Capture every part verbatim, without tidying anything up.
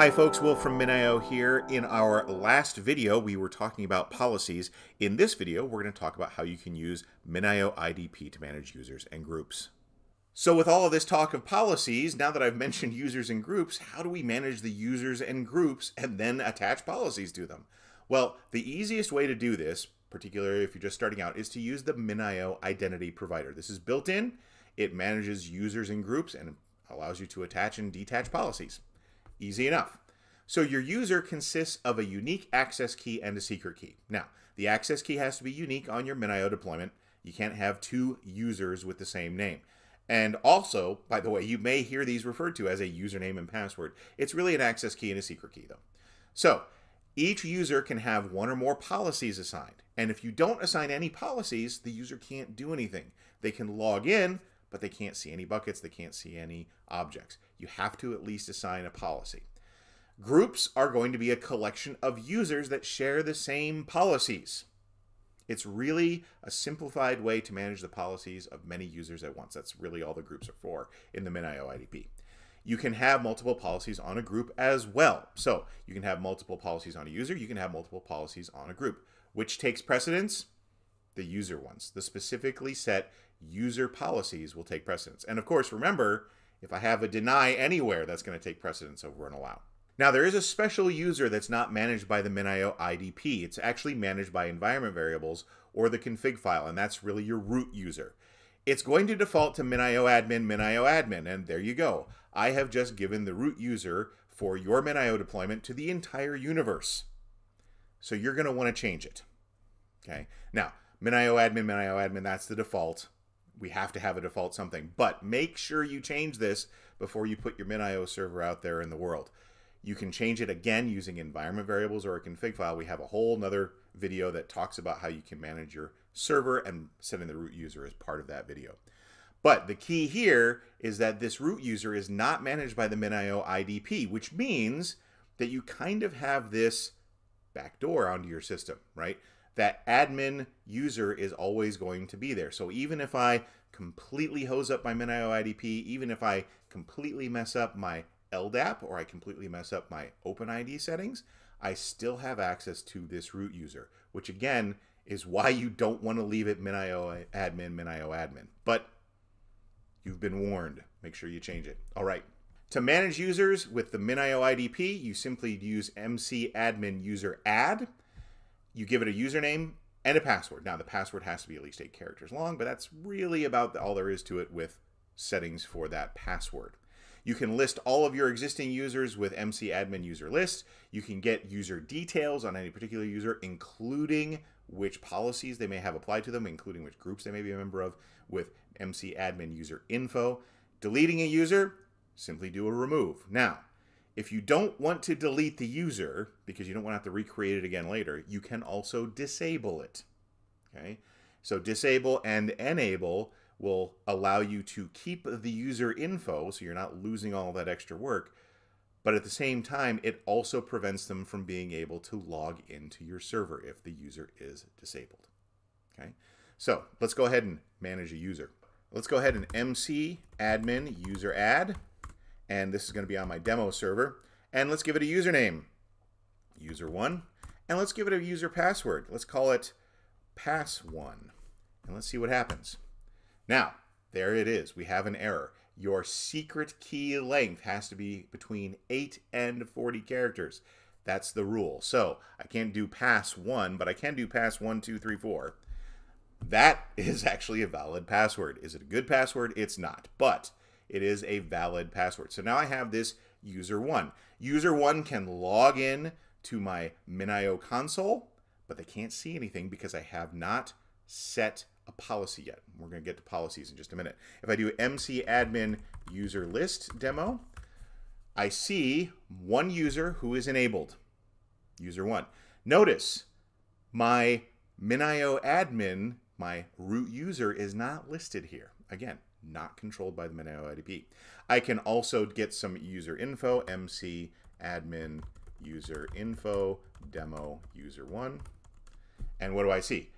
Hi folks, Will from MinIO here. In our last video, we were talking about policies. In this video, we're going to talk about how you can use MinIO I D P to manage users and groups. So with all of this talk of policies, now that I've mentioned users and groups, how do we manage the users and groups and then attach policies to them? Well, the easiest way to do this, particularly if you're just starting out, is to use the MinIO identity provider. This is built in. It manages users and groups and allows you to attach and detach policies. Easy enough. So your user consists of a unique access key and a secret key. Now, the access key has to be unique on your MinIO deployment. You can't have two users with the same name. And also, by the way, you may hear these referred to as a username and password. It's really an access key and a secret key, though. So each user can have one or more policies assigned. And if you don't assign any policies, the user can't do anything. They can log in, but they can't see any buckets, they can't see any objects. You have to at least assign a policy. Groups are going to be a collection of users that share the same policies. It's really a simplified way to manage the policies of many users at once. That's really all the groups are for in the MinIO I D P. You can have multiple policies on a group as well. So you can have multiple policies on a user, you can have multiple policies on a group. Which takes precedence? The user ones. The specifically set user policies will take precedence. And of course, remember, if I have a deny anywhere, that's going to take precedence over an allow. Now, there is a special user that's not managed by the MinIO I D P. It's actually managed by environment variables or the config file, and that's really your root user. It's going to default to MinIO admin, MinIO admin, and there you go. I have just given the root user for your MinIO deployment to the entire universe. So you're going to want to change it. Okay. Now, MinIO admin, MinIO admin, that's the default. We have to have a default something, but make sure you change this before you put your MinIO server out there in the world. You can change it again using environment variables or a config file. We have a whole nother video that talks about how you can manage your server, and setting the root user as part of that video. But the key here is that this root user is not managed by the MinIO I D P, which means that you kind of have this backdoor onto your system, right? That admin user is always going to be there. So even if I completely hose up my MinIO I D P, even if I completely mess up my L D A P or I completely mess up my OpenID settings, I still have access to this root user, which again is why you don't want to leave it MinIO admin, MinIO admin. But you've been warned. Make sure you change it. All right. To manage users with the MinIO I D P, you simply use M C admin user add. You give it a username and a password. Now, the password has to be at least eight characters long, but that's really about all there is to it with settings for that password. You can list all of your existing users with M C admin user list. You can get user details on any particular user, including which policies they may have applied to them, including which groups they may be a member of, with M C admin user info. Deleting a user, simply do a remove. Now, if you don't want to delete the user because you don't want to have to recreate it again later, you can also disable it. Okay, so disable and enable will allow you to keep the user info so you're not losing all that extra work, but at the same time, it also prevents them from being able to log into your server if the user is disabled. Okay, so let's go ahead and manage a user. Let's go ahead and M C admin user add. And this is going to be on my demo server. And let's give it a username, user one. And let's give it a user password. Let's call it pass one. And let's see what happens. Now, there it is. We have an error. Your secret key length has to be between eight and forty characters. That's the rule. So I can't do pass one, but I can do pass one, two, three, four. That is actually a valid password. Is it a good password? It's not. But it is a valid password. So now I have this user one. User one can log in to my MinIO console, but they can't see anything because I have not set a policy yet. We're going to get to policies in just a minute. If I do M C admin user list demo, I see one user who is enabled, user one. Notice my MinIO admin, my root user, is not listed here. Again, not controlled by the MinIO I D P. I can also get some user info, M C admin user info demo user one. And what do I see?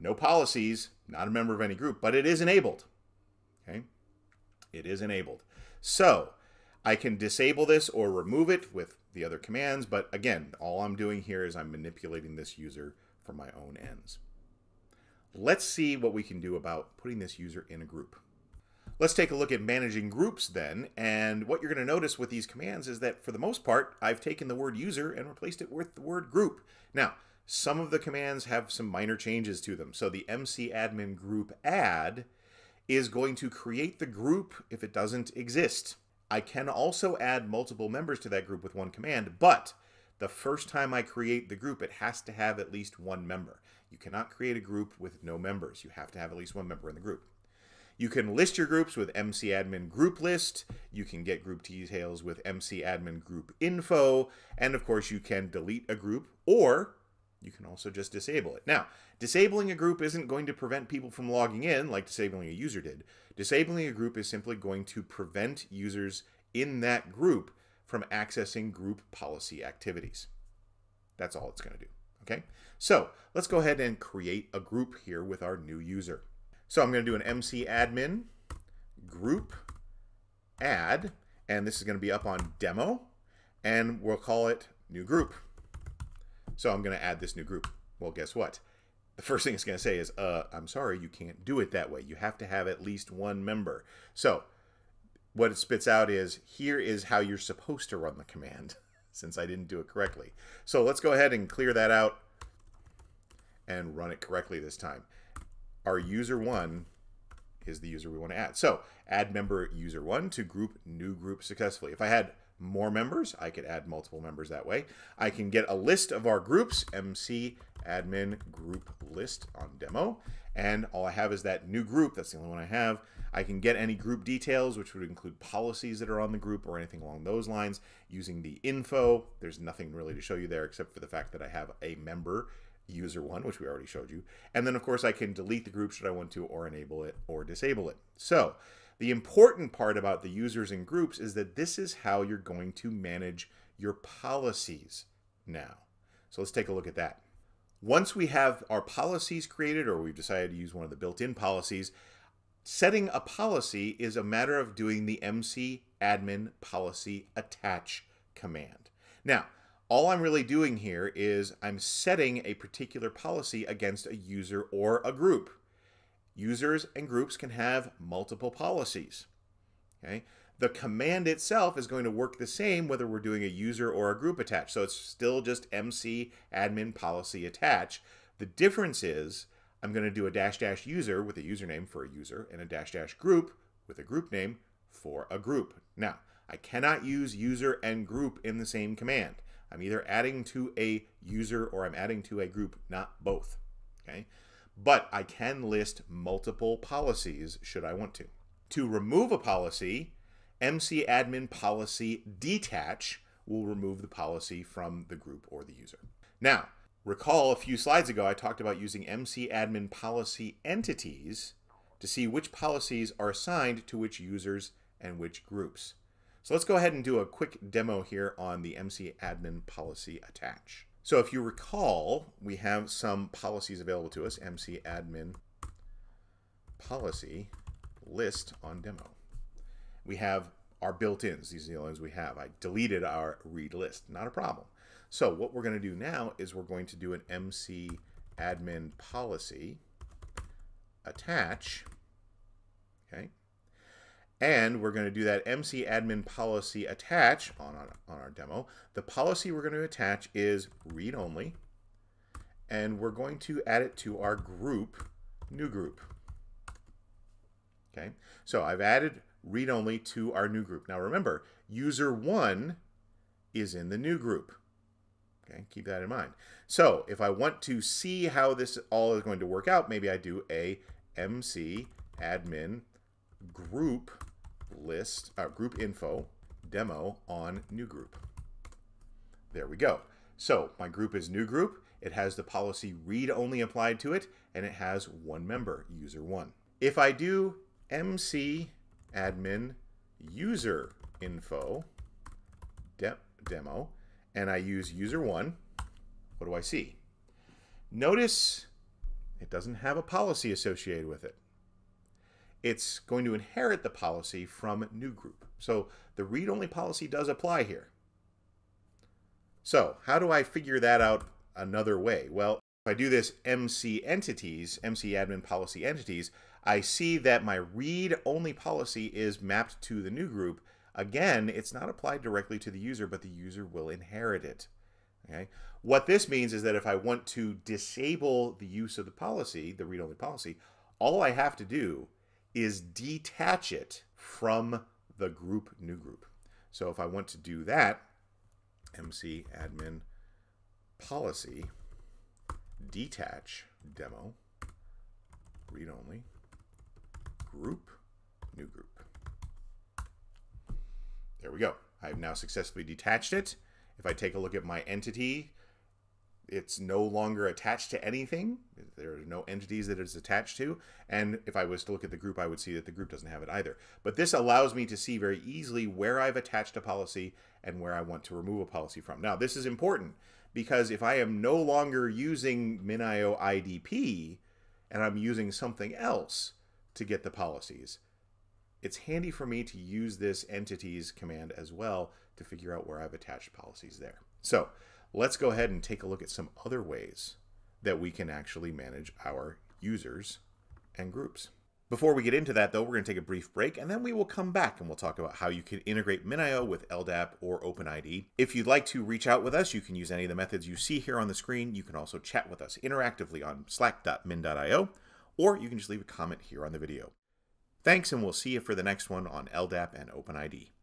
No policies, not a member of any group, but it is enabled. Okay, it is enabled. So I can disable this or remove it with the other commands, but again, all I'm doing here is I'm manipulating this user for my own ends. Let's see what we can do about putting this user in a group. Let's take a look at managing groups then, and what you're going to notice with these commands is that for the most part, I've taken the word user and replaced it with the word group. Now, some of the commands have some minor changes to them. So the M C admin group add is going to create the group if it doesn't exist. I can also add multiple members to that group with one command, but the first time I create the group, it has to have at least one member. You cannot create a group with no members. You have to have at least one member in the group. You can list your groups with M C admin group list. You can get group details with M C admin group info. And of course, you can delete a group, or you can also just disable it. Now, disabling a group isn't going to prevent people from logging in like disabling a user did. Disabling a group is simply going to prevent users in that group from accessing group policy activities. That's all it's going to do. Okay, so let's go ahead and create a group here with our new user. So I'm going to do an M C admin group add, and this is going to be up on demo, and we'll call it new group. So I'm going to add this new group. Well, guess what? The first thing it's going to say is, uh, I'm sorry, you can't do it that way. You have to have at least one member. So what it spits out is, here is how you're supposed to run the command, since I didn't do it correctly. So let's go ahead and clear that out and run it correctly this time. Our user one is the user we want to add. So add member user one to group new group successfully. If I had more members, I could add multiple members that way. I can get a list of our groups, M C admin group list on demo. And all I have is that new group. That's the only one I have. I can get any group details, which would include policies that are on the group or anything along those lines using the info. There's nothing really to show you there except for the fact that I have a member user one, which we already showed you. And then of course I can delete the group should I want to, or enable it or disable it. So the important part about the users and groups is that this is how you're going to manage your policies now. So let's take a look at that. Once we have our policies created, or we've decided to use one of the built-in policies, setting a policy is a matter of doing the M C admin policy attach command. Now, all I'm really doing here is I'm setting a particular policy against a user or a group. Users and groups can have multiple policies. Okay? The command itself is going to work the same whether we're doing a user or a group attach. So it's still just M C admin policy attach. The difference is I'm going to do a dash dash user with a username for a user and a dash dash group with a group name for a group. Now, I cannot use user and group in the same command. I'm either adding to a user or I'm adding to a group, not both. Okay? But I can list multiple policies should I want to. To remove a policy, M C admin policy detach will remove the policy from the group or the user. Now, recall a few slides ago, I talked about using M C admin policy entities to see which policies are assigned to which users and which groups. So let's go ahead and do a quick demo here on the M C admin policy attach. So if you recall, we have some policies available to us, M C admin policy list on demo. We have our built-ins, these are the ones we have. I deleted our read list, not a problem. So what we're gonna do now is we're going to do an M C admin policy attach, okay? And we're gonna do that M C admin policy attach on, on, on our demo. The policy we're gonna attach is read only, and we're going to add it to our group, new group. Okay, so I've added read only to our new group. Now remember, user one is in the new group. Okay, keep that in mind. So if I want to see how this all is going to work out, maybe I do a M C admin group list, uh, group info demo on new group. There we go. So my group is new group. It has the policy read only applied to it, and it has one member, user one. If I do M C admin user info de demo, and I use user one, what do I see? Notice it doesn't have a policy associated with it. It's going to inherit the policy from new group. So the read-only policy does apply here. So how do I figure that out another way? Well, if I do this M C entities, M C admin policy entities, I see that my read-only policy is mapped to the new group. Again, it's not applied directly to the user, but the user will inherit it. Okay? What this means is that if I want to disable the use of the policy, the read-only policy, all I have to do is detach it from the group new group. So if I want to do that, M C admin policy detach demo read-only group new group. There we go. I've now successfully detached it. If I take a look at my entity, it's no longer attached to anything. There are no entities that it's attached to. And if I was to look at the group, I would see that the group doesn't have it either. But this allows me to see very easily where I've attached a policy and where I want to remove a policy from. Now, this is important because if I am no longer using MinIO I D P and I'm using something else to get the policies, it's handy for me to use this entities command as well to figure out where I've attached policies there. So let's go ahead and take a look at some other ways that we can actually manage our users and groups. Before we get into that though, we're gonna take a brief break and then we will come back and we'll talk about how you can integrate MinIO with L D A P or OpenID. If you'd like to reach out with us, you can use any of the methods you see here on the screen. You can also chat with us interactively on slack dot min dot i o, or you can just leave a comment here on the video. Thanks, and we'll see you for the next one on L D A P and OpenID.